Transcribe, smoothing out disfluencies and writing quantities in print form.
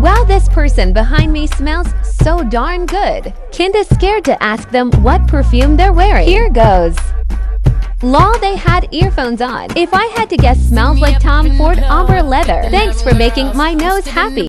Wow, this person behind me smells so darn good. Kinda scared to ask them what perfume they're wearing. Here goes. Lol, they had earphones on. If I had to guess, smells like Tom Ford Ombre Leather. Thanks for making my nose happy.